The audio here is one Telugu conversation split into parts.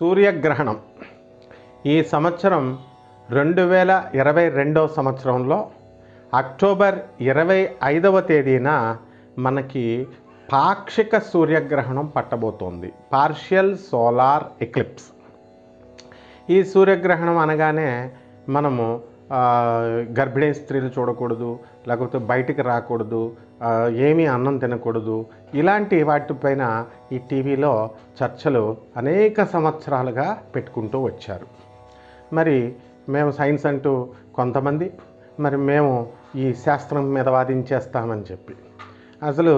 సూర్యగ్రహణం ఈ సంవత్సరం 2022వ సంవత్సరంలో అక్టోబర్ 25వ తేదీన మనకి పాక్షిక సూర్యగ్రహణం పట్టబోతోంది. Partial solar eclipse. ఈ సూర్యగ్రహణం అనగానే మనము గర్భిణీ స్త్రీలు చూడకూడదు, లేకపోతే బయటికి రాకూడదు, ఏమీ అన్నం తినకూడదు, ఇలాంటి వాటిపైన ఈ టీవీలో చర్చలు అనేక సంవత్సరాలుగా పెట్టుకుంటూ వచ్చారు. మరి మేము సైన్స్ అంటూ కొంతమంది, మరి మేము ఈ శాస్త్రం మీద వాదించేస్తామని చెప్పి, అసలు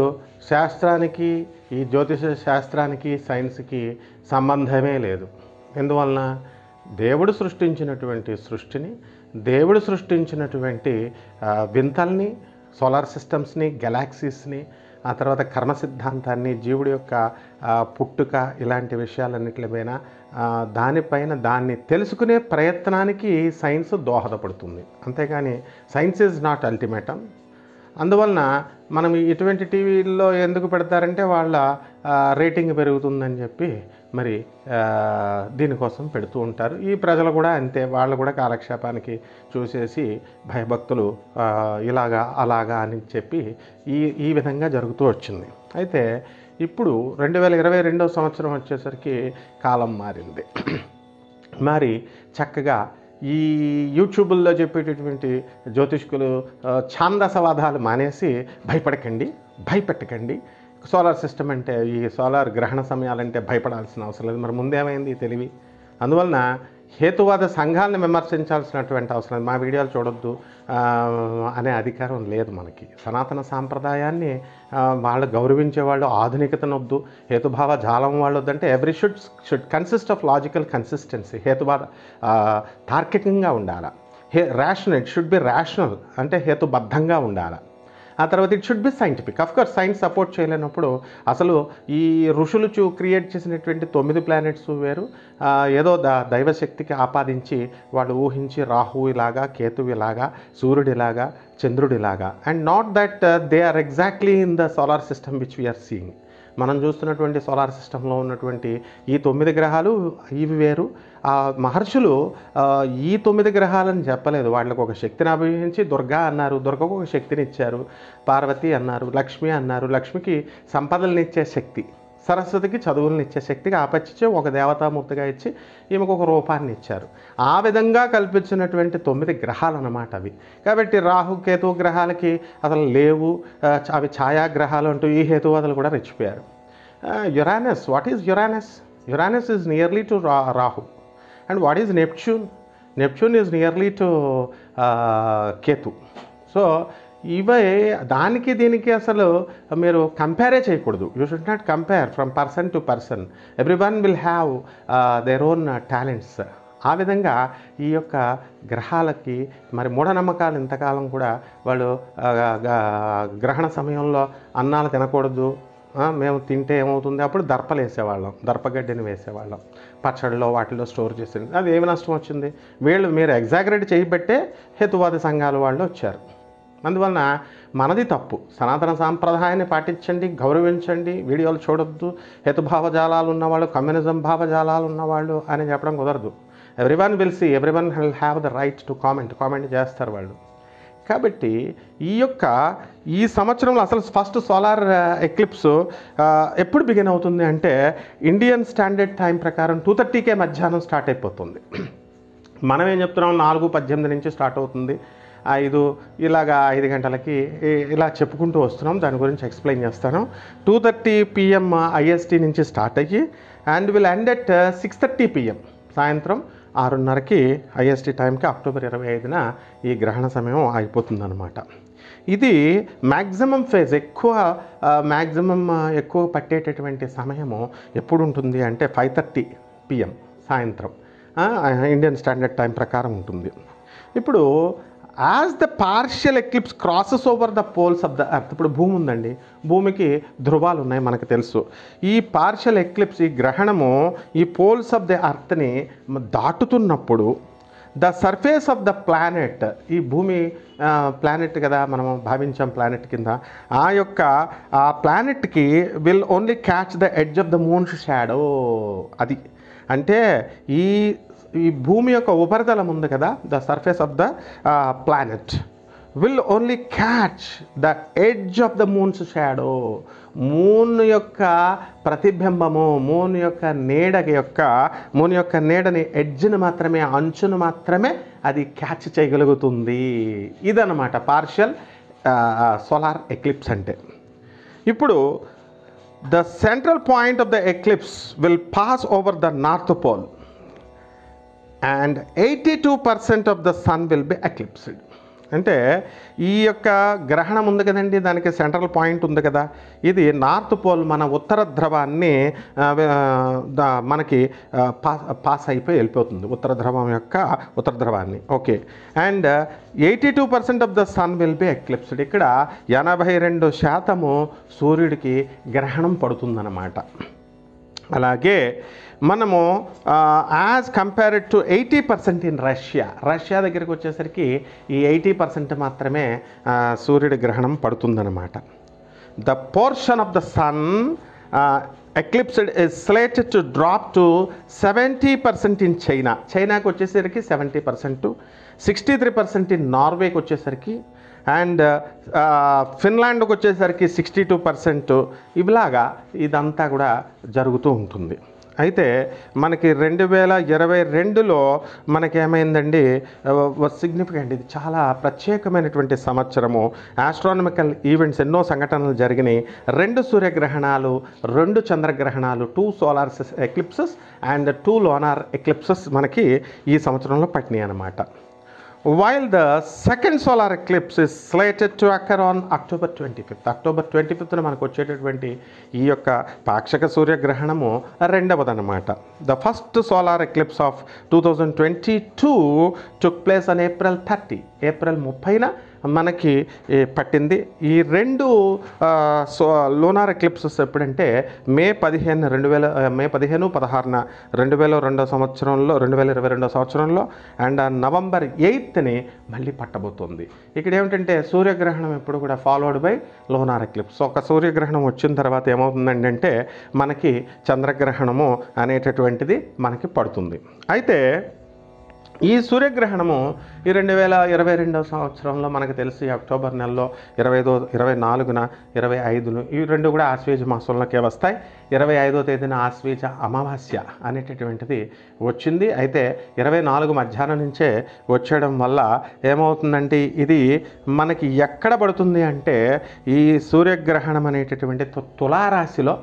శాస్త్రానికి, ఈ జ్యోతిష శాస్త్రానికి సైన్స్కి సంబంధమే లేదు. ఎందువలన దేవుడు సృష్టించినటువంటి సృష్టిని, దేవుడు సృష్టించినటువంటి వింతల్ని, సోలార్ సిస్టమ్స్ని, గెలాక్సీస్ని, ఆ తర్వాత కర్మ సిద్ధాంతాన్ని, జీవుడి యొక్క పుట్టుక, ఇలాంటి విషయాలన్నిటిపైన దాన్ని తెలుసుకునే ప్రయత్నానికి సైన్స్ దోహదపడుతుంది. అంతేగాని సైన్స్ ఈజ్ నాట్ అల్టిమేటం. అందువలన మనం ఇటువంటి టీవీల్లో ఎందుకు పెడతారంటే వాళ్ళ రేటింగ్ పెరుగుతుందని చెప్పి మరి దీనికోసం పెడుతూ ఉంటారు. ఈ ప్రజలు కూడా అంతే, వాళ్ళు కూడా కాలక్షేపానికి చూసేసి భయభక్తులు ఇలాగా అలాగా అని చెప్పి ఈ విధంగా జరుగుతూ వచ్చింది. అయితే ఇప్పుడు 2022వ సంవత్సరం వచ్చేసరికి కాలం మారింది. మరి చక్కగా ఈ యూట్యూబుల్లో చెప్పేటటువంటి జ్యోతిష్కులు ఛాందసవాదాలు మానేసి భయపెట్టకండి, సోలార్ సిస్టమ్ అంటే, ఈ సోలార్ గ్రహణ సమయాలంటే భయపడాల్సిన అవసరం లేదు. మరి ముందేమైంది తెలివి? అందువలన హేతువాద సంఘాలను విమర్శించాల్సినటువంటి అవసరం లేదు. మా వీడియోలు చూడొద్దు అనే అధికారం లేదు మనకి. సనాతన సాంప్రదాయాన్ని వాళ్ళు గౌరవించే వాళ్ళు, ఆధునికతను వద్దు, హేతుభావ జాలం వాళ్ళు వద్దంటే every should consist of logical consistency. హేతువాద తార్కికంగా ఉండాలా. Rational, it should be rational, అంటే హేతుబద్ధంగా ఉండాలా. ఆ తర్వాత it should be scientific. Of course science support చేయలేనప్పుడు, అసలు ఈ ఋషులు క్రియేట్ చేసినటువంటి 9 ప్లానెట్స్ వేరు, ఏదో దైవశక్తికి ఆపాదించి వాళ్ళు ఊహించి రాహువులాగా, కేతువులాగా, సూర్యుడిలాగా, చంద్రుడిలాగా, and not that they are exactly in the solar system which we are seeing. మనం చూస్తున్నటువంటి సోలార్ సిస్టంలో ఉన్నటువంటి ఈ 9 గ్రహాలు ఇవి వేరు. ఆ మహర్షులు ఈ 9 గ్రహాలను చెప్పలేదు. వాళ్ళకు ఒక శక్తిని అభివహించి దుర్గా అన్నారు, దుర్గకు ఒక శక్తిని ఇచ్చారు, పార్వతి అన్నారు, లక్ష్మి అన్నారు, లక్ష్మికి సంపదలను ఇచ్చే శక్తి, సరస్వతికి చదువులను ఇచ్చే శక్తికి ఆపచ్చిచ్చే ఒక దేవతామూర్తిగా ఇచ్చి ఈమెకు ఒక రూపాన్ని ఇచ్చారు. ఆ విధంగా కల్పించినటువంటి 9 గ్రహాలు అన్నమాట అవి. కాబట్టి రాహు, కేతు గ్రహాలకి అసలు లేవు, అవి ఛాయాగ్రహాలు అంటూ ఈ హేతువాదులు కూడా రెచ్చిపోయారు. Uranus, what is Uranus? Uranus is nearly to Rahu. And what is Neptune? Neptune is nearly to Ketu. So ఇవే, దానికి దీనికి అసలు మీరు కంపేరే చేయకూడదు. You should not compare from person to person. Every one will have their own talents. ఆ విధంగా ఈ యొక్క గ్రహాలకి మరి మూఢనమ్మకాలు ఇంతకాలం కూడా వాళ్ళు గ్రహణ సమయంలో అన్నాలు తినకూడదు, మేము తింటే ఏమవుతుంది, అప్పుడు దర్పలు వేసేవాళ్ళం, దర్పగడ్డిని వేసేవాళ్ళం, పచ్చడిలో వాటిలో స్టోర్ చేసి, అది ఏమి నష్టం వచ్చింది? మీరు ఎగ్జాగరేట్ చేయబట్టే హేతువాద సంఘాలు వాళ్ళు వచ్చారు. అందువలన మనది తప్పు. సనాతన సాంప్రదాయాన్ని పాటించండి, గౌరవించండి, వీడియోలు చూడొద్దు, హేతుభావజాలాలు ఉన్నవాళ్ళు, కమ్యూనిజం భావజాలాలు ఉన్నవాళ్ళు అని చెప్పడం కుదరదు. Everyone will see, everyone will have the right to comment చేస్తారు వాళ్ళు. కాబట్టి ఈ సంవత్సరంలో అసలు ఫస్ట్ సోలార్ ఎక్లిప్స్ ఎప్పుడు బిగిన్ అవుతుంది అంటే ఇండియన్ స్టాండర్డ్ టైం ప్రకారం 2:30కే మధ్యాహ్నం స్టార్ట్ అయిపోతుంది. మనం ఏం చెప్తున్నాం, 4:18 నుంచి స్టార్ట్ అవుతుంది, 5 గంటలకి ఇలా చెప్పుకుంటూ వస్తున్నాం. దాని గురించి ఎక్స్ప్లెయిన్ చేస్తాను. 2:30 PM IST నుంచి స్టార్ట్ అయ్యి and will end at 6:30 PM సాయంత్రం 6:30కి IST టైంకి అక్టోబర్ 25న ఈ గ్రహణ సమయం అయిపోతుందన్నమాట. ఇది మ్యాక్సిమం ఫేజ్, ఎక్కువ పట్టేటటువంటి సమయము ఎప్పుడు ఉంటుంది అంటే 5:30 PM సాయంత్రం ఇండియన్ స్టాండర్డ్ టైం ప్రకారం ఉంటుంది. ఇప్పుడు as the partial eclipse crosses over the poles of the earth. ఇప్పుడు భూమి ఉందండి, భూమికి ధృవాలు ఉన్నాయి మనకు తెలుసు. ఈ పార్షియల్ ఎక్లిప్స్, ఈ గ్రహణము ఈ పోల్స్ ఆఫ్ ద అర్త్ని దాటుతున్నప్పుడు the surface of the planet, ఈ భూమి ప్లానెట్ కదా మనము భావించాం ప్లానెట్ కింద, ఆ యొక్క ఆ ప్లానెట్కి will only catch the edge of the moon shadow. అది అంటే ఈ ఈ భూమి యొక్క ఉపరితలం ఉంది కదా, the surface of the planet will only catch the edge of the moon's shadow. Moon యొక్క ప్రతిబింబము, మూన్ యొక్క నీడని ఎడ్జ్ను మాత్రమే, అంచును మాత్రమే అది క్యాచ్ చేయగలుగుతుంది. ఇదన్నమాట పార్షియల్ సోలార్ ఎక్లిప్స్ అంటే. ఇప్పుడు the central point of the eclipse will pass over the north pole and 82% of the sun will be eclipsed. అంటే ఈ యొక్క గ్రహణం ఉంది కదండి, దానికి సెంట్రల్ పాయింట్ ఉంది కదా, ఇది నార్త్ పోల్ మన ఉత్తర ధ్రువాన్ని మనకి పాస్ అయిపోయి వెళ్ళిపోతుంది, ఉత్తర ధ్రువాన్ని. Okay, and 82% of the sun will be eclipsed. ఇక్కడ 82% సూర్యుడికి గ్రహణం పడుతుందన్నమాట. అలాగే మనము as compared to 80% in Russia దగ్గరికి వచ్చేసరికి ఈ 80% మాత్రమే సూర్యుడి గ్రహణం పడుతుందన్నమాట. The portion of the sun eclipsed is slated to drop to 70% in చైనాకి వచ్చేసరికి 70%, 63% ఇన్ నార్వేకి వచ్చేసరికి, అండ్ ఫిన్లాండ్కి వచ్చేసరికి 62%. ఇలాగా ఇదంతా కూడా జరుగుతూ ఉంటుంది. అయితే మనకి 2022లో మనకేమైందండి, సిగ్నిఫికెంట్, ఇది చాలా ప్రత్యేకమైనటువంటి సంవత్సరము. ఆస్ట్రానమికల్ ఈవెంట్స్, ఎన్నో సంఘటనలు జరిగినాయి. 2 సూర్యగ్రహణాలు, 2 చంద్రగ్రహణాలు, 2 solar eclipses and 2 lunar eclipses మనకి ఈ సంవత్సరంలో పట్టినాయి అన్నమాట. While the second solar eclipse is slated to occur on October 25th మనకు వచ్చేటటువంటి ఈ యొక్క పాక్షిక సూర్యగ్రహణము రెండవదన్నమాట. The first solar eclipse of 2022 took place on April 30, April 30న మనకి పట్టింది. ఈ 2 లోనార్ ఎక్లిప్సెస్ ఎప్పుడంటే మే 15, 16న 2022 సంవత్సరంలో అండ్ November 8ని మళ్ళీ పట్టబోతుంది. ఇక్కడ ఏమిటంటే సూర్యగ్రహణం ఎప్పుడు కూడా ఫాలోడ్ బై లోనార్ ఎక్లిప్స్. ఒక సూర్యగ్రహణం వచ్చిన తర్వాత ఏమవుతుందంటే మనకి చంద్రగ్రహణము అనేటటువంటిది మనకి పడుతుంది. అయితే ఈ సూర్యగ్రహణము ఈ 2022 సంవత్సరంలో మనకు తెలిసి అక్టోబర్ నెలలో 25, 24, 25 ఇవి రెండు కూడా ఆశ్వేజ మాసంలోకే వస్తాయి. 25వ తేదీన ఆశ్వేజ అమావాస్య అనేటటువంటిది వచ్చింది. అయితే 24 మధ్యాహ్నం నుంచే వచ్చేయడం వల్ల ఏమవుతుందంటే ఇది మనకి ఎక్కడ పడుతుంది అంటే ఈ సూర్యగ్రహణం అనేటటువంటి తులారాశిలో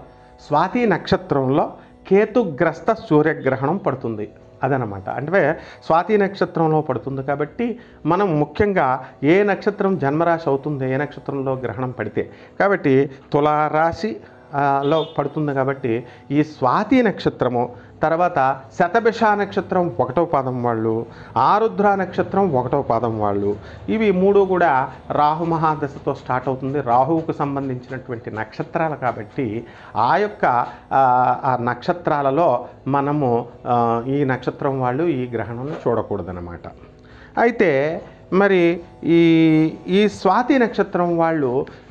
స్వాతి నక్షత్రంలో కేతుగ్రస్త సూర్యగ్రహణం పడుతుంది. అదనమాట. అంటే స్వాతి నక్షత్రంలో పడుతుంది కాబట్టి మనం ముఖ్యంగా ఏ నక్షత్రం జన్మరాశి అవుతుంది, ఏ నక్షత్రంలో గ్రహణం పడితే, కాబట్టి తులారాశిలో పడుతుంది కాబట్టి ఈ స్వాతి నక్షత్రము, తర్వాత శతభిష నక్షత్రం 1వ పాదం వాళ్ళు, ఆరుద్ర నక్షత్రం 1వ పాదం వాళ్ళు, ఇవి 3 కూడా రాహు మహాదశతో స్టార్ట్ అవుతుంది. రాహువుకు సంబంధించినటువంటి నక్షత్రాలు కాబట్టి ఆ యొక్క ఆ నక్షత్రాలలో మనము ఈ నక్షత్రం వాళ్ళు ఈ గ్రహణాన్ని చూడకూడదన్నమాట. అయితే మరి ఈ స్వాతి నక్షత్రం వాళ్ళు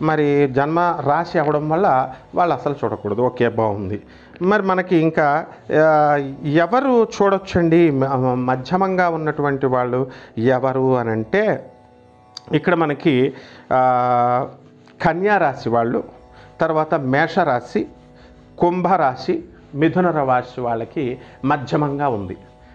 మరి జన్మ రాశి అవ్వడం వల్ల వాళ్ళు అసలు చూడకూడదు. ఓకే, బాగుంది. మరి మనకి ఇంకా ఎవరు చూడొచ్చండి, మధ్యమంగా ఉన్నటువంటి వాళ్ళు ఎవరు అని అంటే ఇక్కడ మనకి కన్యారాశి వాళ్ళు, తర్వాత మేషరాశి, కుంభరాశి, మిథున రాశి వాళ్ళకి మధ్యమంగా ఉంది.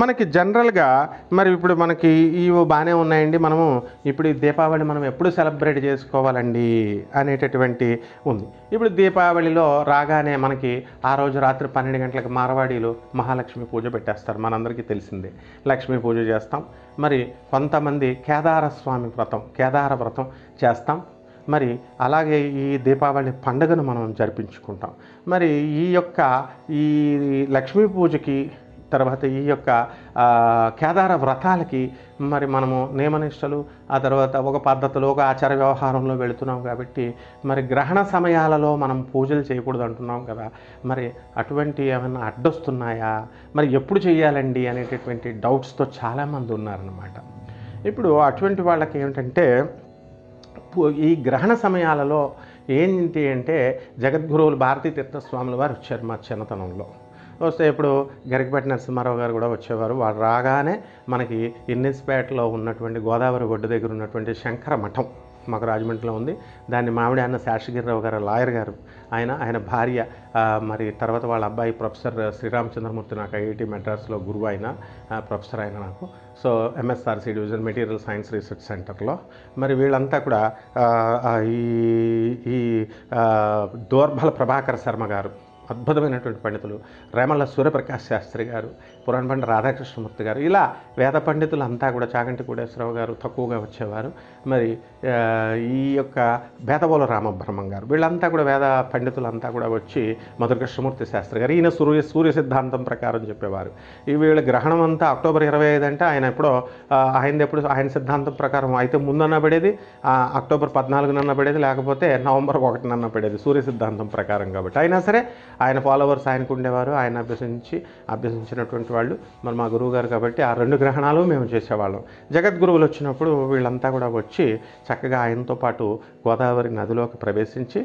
మనకి జనరల్ గా మరి ఇప్పుడు మనకి ఇవి బానే ఉన్నాయండి మనము ఇప్పుడు దీపావళి మనం ఎప్పుడు సెలబ్రేట్ చేసుకోవాలండి అనేటటువంటి ఉంది. ఇప్పుడు దీపావళిలో రాగానే మనకి ఆ రోజు రాత్రి 12 గంటలకు మార్వాడీలు మహాలక్ష్మి పూజ పెట్టేస్తారు. మనందరికీ తెలిసిందే లక్ష్మీ పూజ చేస్తాం. మరి కొంతమంది కేదారస్వామి వ్రతం కేదార వ్రతం చేస్తాం. మరి అలాగే ఈ దీపావళి పండుగను మనం జరిపించుకుంటాం. మరి ఈ యొక్క ఈ లక్ష్మీ పూజకి తర్వాత ఈ యొక్క కేదార వ్రతాలకి మరి మనము నియమనిష్టలు ఆ తర్వాత ఒక పద్ధతిలో ఒక ఆచార వ్యవహారంలో వెళుతున్నాం కాబట్టి మరి గ్రహణ సమయాలలో మనం పూజలు చేయకూడదు అంటున్నాం కదా. మరి అటువంటి ఏమైనా అడ్డొస్తున్నాయా మరి ఎప్పుడు చేయాలండి అనేటటువంటి డౌట్స్తో చాలామంది ఉన్నారన్నమాట. ఇప్పుడు అటువంటి వాళ్ళకి ఏమిటంటే ఈ గ్రహణ సమయాలలో ఏంటి అంటే జగద్గురువులు భారతీ తీర్థస్వాముల వారు వచ్చారు మా చిన్నతనంలో. వస్తే ఇప్పుడు గరికపేట నరసింహారావు గారు కూడా వచ్చేవారు. వారు రాగానే మనకి ఇన్నిస్పేటలో ఉన్నటువంటి గోదావరి ఒడ్డు దగ్గర ఉన్నటువంటి శంకర మఠం మాకు రాజమండ్రిలో ఉంది. దాన్ని మామిడి ఆయన శాషగిరిరావు గారు లాయర్ గారు ఆయన భార్య మరి తర్వాత వాళ్ళ అబ్బాయి ప్రొఫెసర్ శ్రీరామచంద్రమూర్తి నాకు ఐఐటి మెడ్రాస్లో గురువు అయిన ప్రొఫెసర్ ఆయన నాకు so MSRC division material science research సెంటర్లో మరి వీళ్ళంతా కూడా ఈ దోర్బల ప్రభాకర్ శర్మ గారు అద్భుతమైనటువంటి పండితులు, రేమల్ల సూర్యప్రకాశ్ శాస్త్రి గారు, పురాణపండి రాధాకృష్ణమూర్తి గారు, ఇలా వేద పండితులు అంతా కూడా చాగంటి కోటేశ్వరరావు గారు తక్కువగా వచ్చేవారు. మరి ఈ యొక్క బేతబోల రామబ్రహ్మం గారు వీళ్ళంతా కూడా వేద పండితులంతా కూడా వచ్చి మధురకృష్ణమూర్తి శాస్త్రి గారు ఈయన సూర్య సిద్ధాంతం ప్రకారం చెప్పేవారు. ఈ వీళ్ళ గ్రహణం అంతా అక్టోబర్ 25 అంటే ఆయన ఎప్పుడు ఆయన సిద్ధాంతం ప్రకారం అయితే ముందన్నా పడేది అక్టోబర్ 14న పడేది, లేకపోతే నవంబర్ 1న పడేది సూర్య సిద్ధాంతం ప్రకారం. కాబట్టి అయినా సరే ఆయన ఫాలోవర్స్ ఆయనకు ఉండేవారు. ఆయన అభ్యసించినటువంటి వాళ్ళు మరి మా గురువు గారు కాబట్టి ఆ రెండు గ్రహణాలు మేము చేసేవాళ్ళం. జగద్గురువులు వచ్చినప్పుడు వీళ్ళంతా కూడా వచ్చి చక్కగా ఆయనతో పాటు గోదావరి నదిలోకి ప్రవేశించి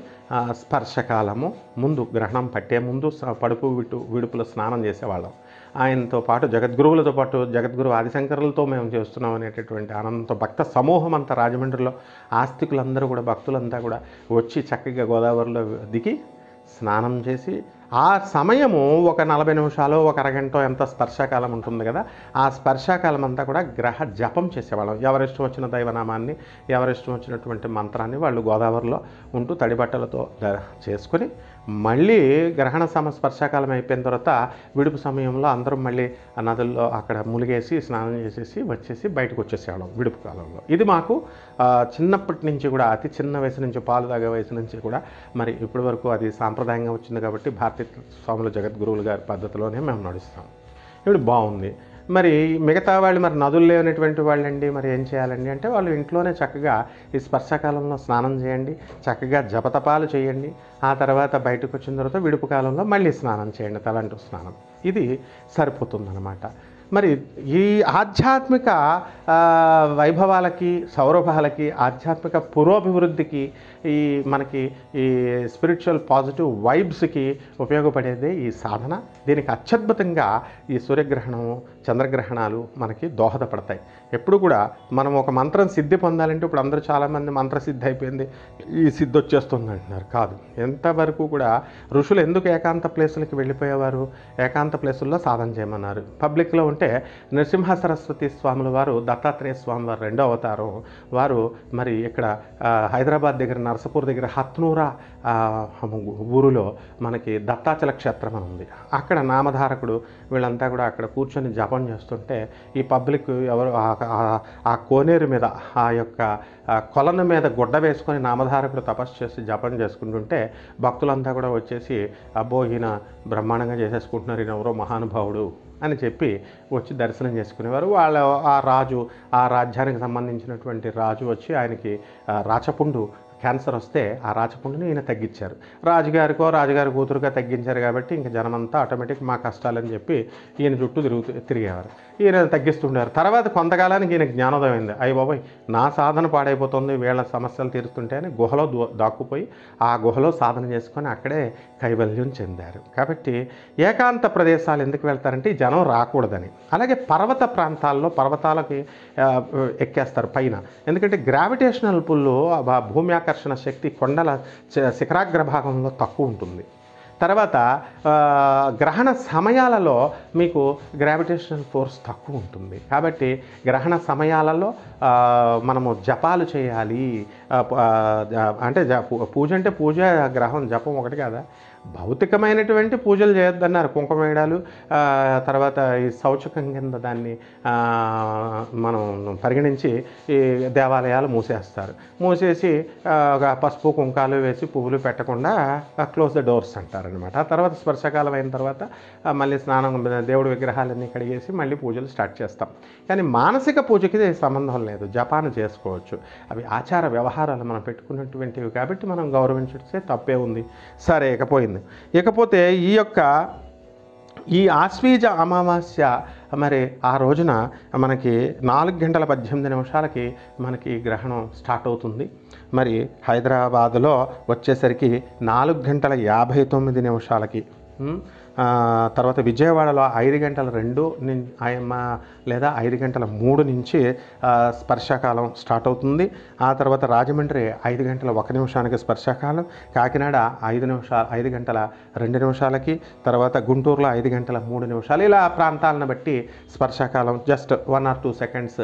స్పర్శకాలము ముందు గ్రహణం పట్టే ముందు పడుపు విడుపుల స్నానం చేసేవాళ్ళం. ఆయనతో పాటు జగద్గురువులతో పాటు జగద్గురు ఆదిశంకరులతో మేము చేస్తున్నాం అనేటటువంటి ఆనందంతో భక్త సమూహం అంతా రాజమండ్రిలో ఆస్తికులందరూ కూడా భక్తులంతా కూడా వచ్చి చక్కగా గోదావరిలో దిగి స్నానం చేసి ఆ సమయము ఒక 40 నిమిషాలు ఒక అరగంట ఎంత స్పర్శకాలం ఉంటుంది కదా ఆ స్పర్శకాలం అంతా కూడా గ్రహ జపం చేసేవాళ్ళం. ఎవరిష్టం వచ్చిన దైవనామాన్ని ఎవరిష్టం వచ్చినటువంటి మంత్రాన్ని వాళ్ళు గోదావరిలో ఉంటూ తడిబట్టలతో చేసుకుని మళ్ళీ గ్రహణ స్పర్శకాలం అయిపోయిన తర్వాత విడుపు సమయంలో అందరం మళ్ళీ నదుల్లో అక్కడ ములిగేసి స్నానం చేసేసి వచ్చేసి బయటకు వచ్చేసేవాళ్ళం విడుపు కాలంలో. ఇది మాకు చిన్నప్పటి నుంచి కూడా అతి చిన్న వయసు నుంచి పాలు తాగే వయసు నుంచి కూడా మరి ఇప్పటి వరకు అది సాంప్రదాయంగా వచ్చింది కాబట్టి భారతీ స్వాముల జగద్గురువులు గారి పద్ధతిలోనే మేము నడుస్తాం. ఇప్పుడు బాగుంది. మరి మిగతా వాళ్ళు మరి నదులు లేనటువంటి వాళ్ళండి మరి ఏం చేయాలండి అంటే వాళ్ళు ఇంట్లోనే చక్కగా ఈ స్పర్శకాలంలో స్నానం చేయండి, చక్కగా జపతపాలు చేయండి, ఆ తర్వాత బయటకు వచ్చిన తర్వాత విడుపు కాలంలో మళ్ళీ స్నానం చేయండి, తలంటూ స్నానం. ఇది సరిపోతుందన్నమాట. మరి ఈ ఆధ్యాత్మిక వైభవాలకి సౌరభాలకి ఆధ్యాత్మిక పురోభివృద్ధికి ఈ మనకి ఈ స్పిరిచువల్ పాజిటివ్ వైబ్స్కి ఉపయోగపడేదే ఈ సాధన. దీనికి అత్యద్భుతంగా ఈ సూర్యగ్రహణము చంద్రగ్రహణాలు మనకి దోహదపడతాయి. ఎప్పుడు కూడా మనం ఒక మంత్రం సిద్ధి పొందాలంటే ఇప్పుడు అందరూ చాలామంది మంత్రసిద్ధి అయిపోయింది ఈ సిద్ధి వచ్చేస్తుంది అంటున్నారు. కాదు, ఎంతవరకు కూడా ఋషులు ఎందుకు ఏకాంత ప్లేసులకి వెళ్ళిపోయేవారు? ఏకాంత ప్లేసుల్లో సాధన చేయమన్నారు. పబ్లిక్లో ఉంటే నరసింహ సరస్వతి స్వాముల వారు దత్తాత్రేయ స్వామి వారు రెండో అవతారం వారు మరి ఇక్కడ హైదరాబాద్ దగ్గర నరసపూర్ దగ్గర హత్నూరా ఊరిలో మనకి దత్తాచల క్షేత్రం అని ఉంది. అక్కడ నామధారకుడు వీళ్ళంతా కూడా అక్కడ కూర్చొని జపం చేస్తుంటే ఈ పబ్లిక్ ఎవరు ఆ కోనేరు మీద ఆ యొక్క కొలన మీద గుడ్డ వేసుకొని నామధారకుడు తపస్సు చేసి జపం చేసుకుంటుంటే భక్తులంతా కూడా వచ్చేసి అబ్బో ఈయన బ్రహ్మాండంగా చేసేసుకుంటున్నారు ఈయన ఎవరో మహానుభావుడు అని చెప్పి వచ్చి దర్శనం చేసుకునేవారు. వాళ్ళ ఆ రాజు ఆ రాజ్యానికి సంబంధించినటువంటి రాజు వచ్చి ఆయనకి రాచపుండు క్యాన్సర్ వస్తే ఆ రాచపుండుని ఈయన తగ్గించారు. రాజుగారికో రాజుగారి కూతురుగా తగ్గించారు కాబట్టి ఇంకా జనమంతా ఆటోమేటిక్ మా కష్టాలని చెప్పి ఈయన చుట్టూ తిరిగేవారు. ఈయన తగ్గిస్తుండారు. తర్వాత కొంతకాలానికి ఈయన జ్ఞానోదయం అయింది. అయ్యి బాబాయ్ నా సాధన పాడైపోతుంది వీళ్ళ సమస్యలు తీరుస్తుంటే అని గుహలో దాక్కుపోయి ఆ గుహలో సాధన చేసుకొని అక్కడే కైవల్యం చెందారు. కాబట్టి ఏకాంత ప్రదేశాలు ఎందుకు వెళ్తారంటే జనం రాకూడదని. అలాగే పర్వత ప్రాంతాల్లో పర్వతాలకి ఎక్కేస్తారు పైన. ఎందుకంటే గ్రావిటేషనల్ పుల్ భూమి ఆకర్షణ శక్తి కొండల శిఖరాగ్ర భాగంలో తక్కువ ఉంటుంది. తర్వాత గ్రహణ సమయాలలో మీకు గ్రావిటేషనల్ ఫోర్స్ తక్కువ ఉంటుంది కాబట్టి గ్రహణ సమయాలలో మనము జపాలు చేయాలి అంటే పూజ అంటే పూజ గ్రహం జపం ఒకటి కదా భౌతికమైనటువంటి పూజలు చేయొద్దన్నారు కుంకుమ వేయడాలు తర్వాత ఈ శౌచకం కింద దాన్ని మనం పరిగణించి ఈ దేవాలయాలు మూసేస్తారు మూసేసి పసుపు కుంకాలు వేసి పువ్వులు పెట్టకుండా క్లోజ్ ద డోర్స్ అంటారనమాట ఆ తర్వాత స్పర్శకాలం అయిన తర్వాత మళ్ళీ స్నానం దేవుడి విగ్రహాలన్నీ కడిగేసి మళ్ళీ పూజలు స్టార్ట్ చేస్తాం కానీ మానసిక పూజకి సంబంధం లేదు జపాన్ని చేసుకోవచ్చు అవి ఆచార వ్యవహారాలు మనం పెట్టుకున్నటువంటివి కాబట్టి మనం గౌరవించే తప్పే ఉంది సరే ఇకపోయింది ఇకపోతే ఈ ఆశ్వీజ అమావాస్య మరి ఆ రోజున మనకి 4:18 మనకి గ్రహణం స్టార్ట్ అవుతుంది మరి హైదరాబాదులో వచ్చేసరికి 4:59 తర్వాత విజయవాడలో 5:02 లేదా 5:03 స్పర్శకాలం స్టార్ట్ అవుతుంది ఆ తర్వాత రాజమండ్రి 5:01 స్పర్శకాలం కాకినాడ 5:02 తర్వాత గుంటూరులో 5:03 ఇలా ప్రాంతాలను బట్టి స్పర్శకాలం జస్ట్ 1 or 2 seconds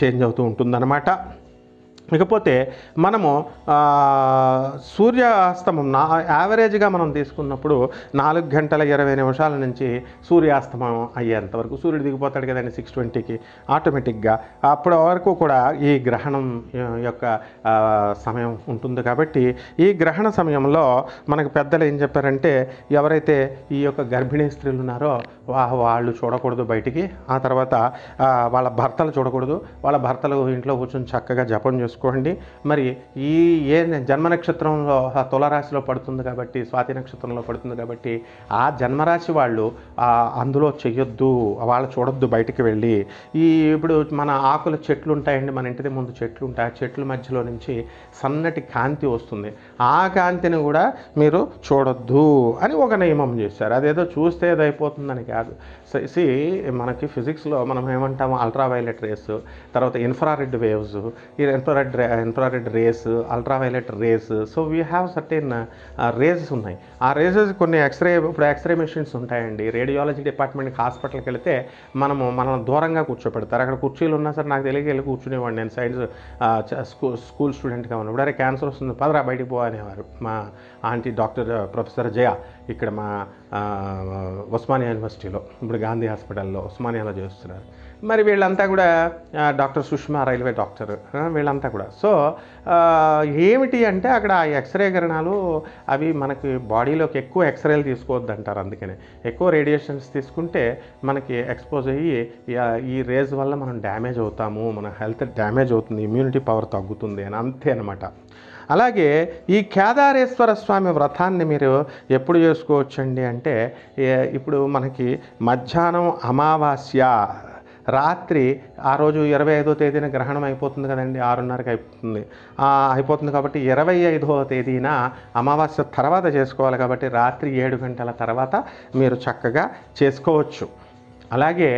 చేంజ్ అవుతూ ఉంటుందన్నమాట ఇకపోతే మనము సూర్యాస్తమం యావరేజ్గా మనం తీసుకున్నప్పుడు 4:20 నుంచి సూర్యాస్తమం అయ్యేంతవరకు సూర్యుడు దిగిపోతాడు కదండి 6:20 ఆటోమేటిక్గా అప్పటి వరకు కూడా ఈ గ్రహణం యొక్క సమయం ఉంటుంది కాబట్టి ఈ గ్రహణ సమయంలో మనకు పెద్దలు ఏం చెప్పారంటే ఎవరైతే ఈ యొక్క గర్భిణీ స్త్రీలు ఉన్నారో వాళ్ళు చూడకూడదు బయటికి ఆ తర్వాత వాళ్ళ భర్తలు చూడకూడదు వాళ్ళ భర్తలు ఇంట్లో కూర్చొని చక్కగా జపం చేసుకోండి మరి ఏ జన్మ నక్షత్రంలో తులారాశిలో పడుతుంది కాబట్టి స్వాతి నక్షత్రంలో పడుతుంది కాబట్టి ఆ జన్మరాశి వాళ్ళు అందులో చెయ్యొద్దు వాళ్ళు చూడొద్దు బయటికి వెళ్ళి ఇప్పుడు మన ఆకుల చెట్లు ఉంటాయండి మన ఇంటి ముందు చెట్లు ఉంటాయి ఆ చెట్ల మధ్యలో నుంచి సన్నటి కాంతి వస్తుంది ఆ కాంతిని కూడా మీరు చూడొద్దు అని ఒక నియమం చేశారు అదేదో చూస్తే ఏదైపోతుందని కాదు సి మనకి ఫిజిక్స్లో మనం ఏమంటాము అల్ట్రావైలెట్ రేస్ తర్వాత infrared waves infrared rays ultraviolet rays so we have certain rays ఉన్నాయి ఆ రేసెస్ కొన్ని ఇప్పుడు ఎక్స్రే మెషిన్స్ ఉంటాయండి రేడియాలజీ డిపార్ట్మెంట్కి హాస్పిటల్కి వెళితే మనం దూరంగా కూర్చోబెడతారు అక్కడ కుర్చీలు ఉన్నా సరే నాకు తెలియక వెళ్ళి కూర్చునేవాడిని నేను సైన్స్ స్కూల్ స్టూడెంట్గా ఉన్నప్పుడు అరే క్యాన్సర్ వస్తుంది పదరా బయటికి పోనేవారు మా ఆంటీ డాక్టర్ ప్రొఫెసర్ జయ ఇక్కడ మా ఉస్మానియా యూనివర్సిటీలో ఇప్పుడు గాంధీ హాస్పిటల్లో ఉస్మానియాలో చేస్తున్నారు మరి వీళ్ళంతా కూడా డాక్టర్ సుష్మా రైల్వే డాక్టర్ వీళ్ళంతా కూడా సో ఏమిటి అంటే అక్కడ ఆ ఎక్స్రే కిరణాలు అవి మనకి బాడీలోకి ఎక్కువ ఎక్స్రేలు తీసుకోవద్దు అంటారు అందుకనే ఎక్కువ రేడియేషన్స్ తీసుకుంటే మనకి ఎక్స్పోజ్ అయ్యి ఈ రేస్ వల్ల మనం డ్యామేజ్ అవుతాము మన హెల్త్ డ్యామేజ్ అవుతుంది ఇమ్యూనిటీ పవర్ తగ్గుతుంది అని అంతే అనమాట అలాగే ఈ కేదారేశ్వర స్వామి వ్రతాన్ని మీరు ఎప్పుడు చేసుకోవచ్చండి అంటే ఇప్పుడు మనకి మధ్యాహ్నం అమావాస్య రాత్రి ఆ రోజు 25వ తేదీన గ్రహణం అయిపోతుంది కదండి 6:30 అయిపోతుంది కాబట్టి 25వ తేదీన అమావాస్య తర్వాత చేసుకోవాలి కాబట్టి రాత్రి 7 గంటల తర్వాత మీరు చక్కగా చేసుకోవచ్చు అలాగే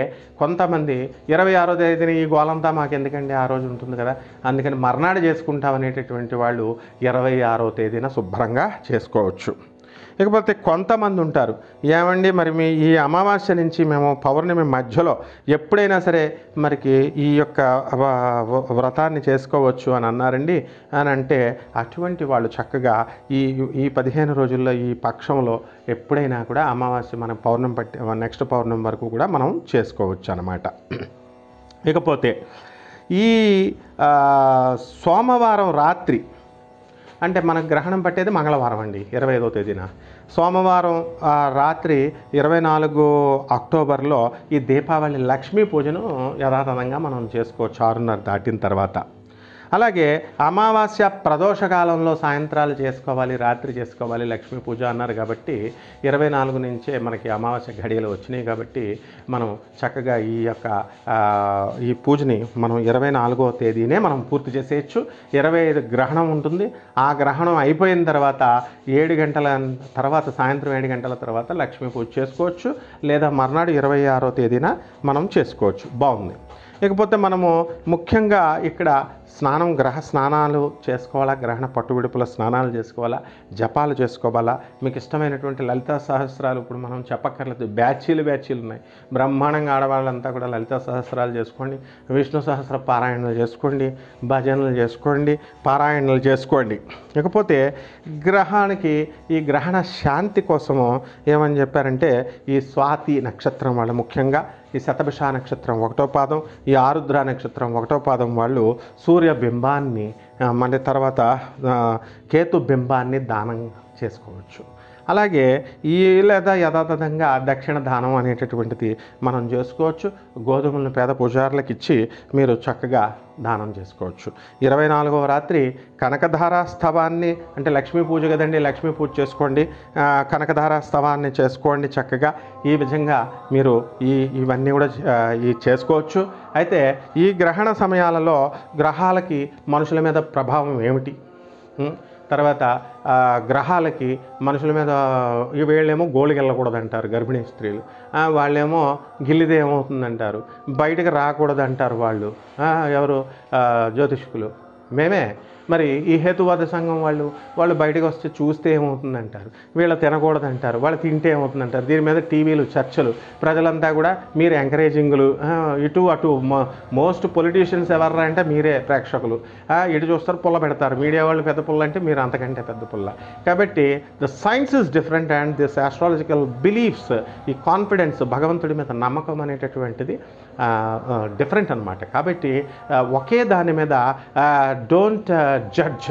కొంతమంది 26వ తేదీన ఈ గోలంతా మాకెందుకండి ఆ రోజు ఉంటుంది కదా అందుకని మర్నాడు చేసుకుంటామనేటటువంటి వాళ్ళు 26వ తేదీన శుభ్రంగా చేసుకోవచ్చు ఇకపోతే కొంతమంది ఉంటారు ఏమండి మరి మీ ఈ అమావాస్య నుంచి మేము పౌర్ణమి మధ్యలో ఎప్పుడైనా సరే మరికి ఈ యొక్క వ్రతాన్ని చేసుకోవచ్చు అని అన్నారండి అని అంటే అటువంటి వాళ్ళు చక్కగా ఈ 15 రోజుల్లో ఈ పక్షంలో ఎప్పుడైనా కూడా అమావాస్య మనం పౌర్ణమి నెక్స్ట్ పౌర్ణమి వరకు కూడా మనం చేసుకోవచ్చు అన్నమాట ఇకపోతే ఈ సోమవారం రాత్రి అంటే మనకు గ్రహణం పట్టేది మంగళవారం అండి 25వ తేదీన సోమవారం రాత్రి 24 అక్టోబర్లో ఈ దీపావళి లక్ష్మీ పూజను యథాతథంగా మనం చేసుకోవచ్చు 6:30 దాటిన తర్వాత అలాగే అమావాస్య ప్రదోషకాలంలో సాయంత్రాలు చేసుకోవాలి రాత్రి చేసుకోవాలి లక్ష్మీ పూజ అన్నారు కాబట్టి 24 నుంచే మనకి అమావాస్య ఘడియలు వచ్చినాయి కాబట్టి మనం చక్కగా ఈ పూజని మనం 24వ తేదీనే మనం పూర్తి చేసేయచ్చు 25 గ్రహణం ఉంటుంది ఆ గ్రహణం అయిపోయిన తర్వాత 7 గంటల తర్వాత సాయంత్రం 7 గంటల తర్వాత లక్ష్మీ పూజ చేసుకోవచ్చు లేదా మర్నాడు 26వ తేదీన మనం చేసుకోవచ్చు బాగుంది ఇకపోతే మనము ముఖ్యంగా ఇక్కడ స్నానం గ్రహ స్నానాలు చేసుకోవాలా, గ్రహణ పట్టువిడుపుల స్నానాలు చేసుకోవాలా, జపాలు చేసుకోవాలా, మీకు ఇష్టమైనటువంటి లలితా సహస్రాలు ఇప్పుడు మనం చెప్పక్కర్లేదు, బ్యాచీలు ఉన్నాయి. బ్రహ్మాండంగా ఆడవాళ్ళంతా కూడా లలితా సహస్రాలు చేసుకోండి, విష్ణు సహస్ర పారాయణలు చేసుకోండి, భజనలు చేసుకోండి, పారాయణలు చేసుకోండి. ఇకపోతే గ్రహానికి ఈ గ్రహణ శాంతి కోసము ఏమని చెప్పారంటే ఈ స్వాతి నక్షత్రం వాళ్ళు, ముఖ్యంగా ఈ శతభిష నక్షత్రం 1వ పాదం, ఈ ఆరుద్ర నక్షత్రం 1వ పాదం వాళ్ళు సూర్యబింబాన్ని మళ్ళీ తర్వాత కేతుబింబాన్ని దానం చేసుకోవచ్చు. అలాగే ఈ లేదా యథాతథంగా దక్షిణ దానం అనేటటువంటిది మనం చేసుకోవచ్చు. గోధుమలను పేద పూజారులకు ఇచ్చి మీరు చక్కగా దానం చేసుకోవచ్చు. 24వ రాత్రి కనకధారా స్తవాన్ని, అంటే లక్ష్మీ పూజ కదండి, లక్ష్మీ పూజ చేసుకోండి, కనకధారా స్తవాన్ని చేసుకోండి చక్కగా. ఈ విధంగా మీరు ఇవన్నీ కూడా చేసుకోవచ్చు. అయితే ఈ గ్రహణ సమయాలలో గ్రహాలకి మనుషుల మీద ప్రభావం ఏమిటి, తర్వాత గ్రహాలకి మనుషుల మీద వీళ్ళేమో గోళికి వెళ్ళకూడదంటారు గర్భిణీ స్త్రీలు, వాళ్ళేమో గిల్లిదే ఏమవుతుందంటారు, బయటకు రాకూడదంటారు వాళ్ళు, ఎవరు జ్యోతిష్కులు మేమే. మరి ఈ హేతువాద సంఘం వాళ్ళు వాళ్ళు బయటకు వస్తే చూస్తే ఏమవుతుందంటారు, వీళ్ళు తినకూడదంటారు, వాళ్ళు తింటే ఏమవుతుందంటారు. దీని మీద టీవీలు చర్చలు, ప్రజలంతా కూడా మీరు ఎంకరేజింగ్లు, ఇటు అటు మోస్ట్ పొలిటీషియన్స్ ఎవర్రా అంటే మీరే ప్రేక్షకులు, ఇటు చూస్తారు పుల్ల పెడతారు, మీడియా వాళ్ళు పెద్ద పుల్ల అంటే మీరు అంతకంటే పెద్ద పుల్ల. కాబట్టి the science is different and this astrological beliefs, ఈ కాన్ఫిడెన్స్ భగవంతుడి మీద నమ్మకం అనేటటువంటిది డిఫరెంట్ అనమాట. కాబట్టి ఒకే దాని మీద don't judge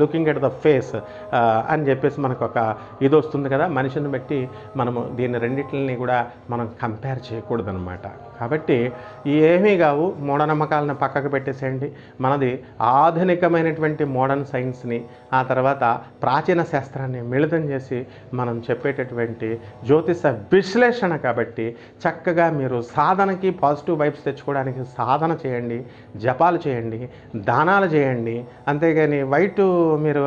looking at the face అని చెప్పేసి మనకు ఒక ఇది వస్తుంది కదా, మనిషిని బట్టి మనము దీన్ని రెండింటిని కూడా మనం కంపేర్ చేయకూడదనమాట. కాబట్టి ఏమీ కావు, మూఢనమ్మకాలను పక్కకు పెట్టేసేయండి. మనది ఆధునికమైనటువంటి మోడర్న్ సైన్స్ని ఆ తర్వాత ప్రాచీన శాస్త్రాన్ని మిళితం చేసి మనం చెప్పేటటువంటి జ్యోతిష విశ్లేషణ. కాబట్టి చక్కగా మీరు సాధనకి పాజిటివ్ వైబ్స్ తెచ్చుకోవడానికి సాధన చేయండి, జపాలు చేయండి, దానాలు చేయండి. అంతేగాని వైట్ మీరు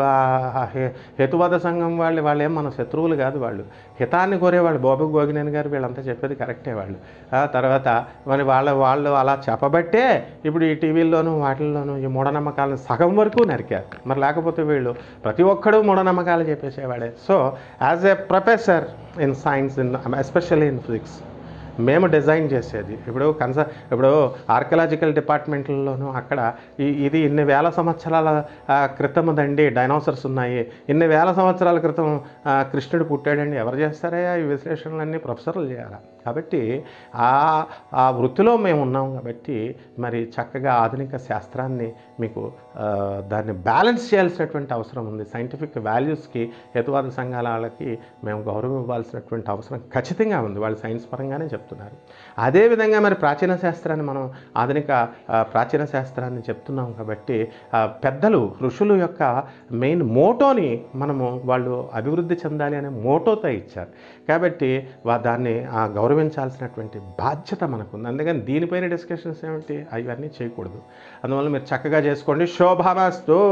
హేతువాద సంఘం వాళ్ళేం మన శత్రువులు కాదు, వాళ్ళు హితాన్ని కోరేవాళ్ళు. బాబు గోగినేని గారు వీళ్ళంతా చెప్పేది కరెక్టే వాళ్ళు. తర్వాత మరి వాళ్ళు అలా చెప్పబట్టే ఇప్పుడు ఈ టీవీల్లోనూ వాటిల్లోనూ ఈ మూఢనమ్మకాలను సగం వరకు నరికారు. మరి లేకపోతే వీళ్ళు ప్రతి ఒక్కడూ మూఢనమ్మకాలు చెప్పేసేవాడే. So as a professor in science, in especially in physics, మేము డిజైన్ చేసేది ఇప్పుడు ఇప్పుడు ఆర్కియలాజికల్ డిపార్ట్మెంట్లలోనూ అక్కడ ఇది ఇన్ని వేల సంవత్సరాల క్రితమదండి, డైనోసర్స్ ఉన్నాయి, ఇన్ని వేల సంవత్సరాల క్రితం కృష్ణుడు పుట్టాడండి, ఎవరు చేస్తారయ్యా ఈ విశ్లేషణలన్నీ, ప్రొఫెసర్లు చేయాలి. కాబట్టి ఆ వృత్తిలో మేము ఉన్నాం కాబట్టి మరి చక్కగా ఆధునిక శాస్త్రాన్ని మీకు దాన్ని బ్యాలెన్స్ చేయాల్సినటువంటి అవసరం ఉంది. సైంటిఫిక్ వాల్యూస్కి హేతువాద సంఘాలకి మేము గౌరవం ఇవ్వాల్సినటువంటి అవసరం ఖచ్చితంగా ఉంది. వాళ్ళు సైన్స్ పరంగానే చెప్తున్నారు. అదేవిధంగా మరి ప్రాచీన శాస్త్రాన్ని మనం ఆధునిక ప్రాచీన శాస్త్రాన్ని చెప్తున్నాం కాబట్టి పెద్దలు ఋషులు యొక్క మెయిన్ మోటోని మనము వాళ్ళు అభివృద్ధి చెందాలి అనే మోటోతో ఇచ్చారు. కాబట్టి దాన్ని గౌరవించాల్సినటువంటి బాధ్యత మనకుంది. అందుకని దీనిపైన డిస్కషన్స్ ఏమిటి అవన్నీ చేయకూడదు. అందువల్ల మీరు చక్కగా చేసుకోండి. శోభామస్తు.